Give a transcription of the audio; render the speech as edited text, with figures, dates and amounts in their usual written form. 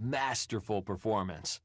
masterful performance.